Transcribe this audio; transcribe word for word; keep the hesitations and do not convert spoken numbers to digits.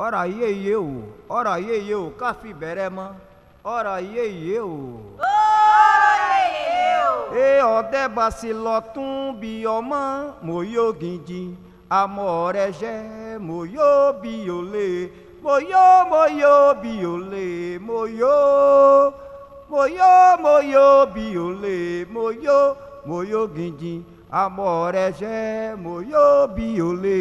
और आइए ये हो, और आइए ये हो काफी बेरेमा, और आइए ये हो ए ओदे बासी लॉटूं बियोमा मोयो गिंजी अमोरेजे मोयो बियोले मोयो मोयो बियोले मोयो मोयो मोयो बियोले मोयो मोयो गिंजी अमोरेजे मोयो बियोले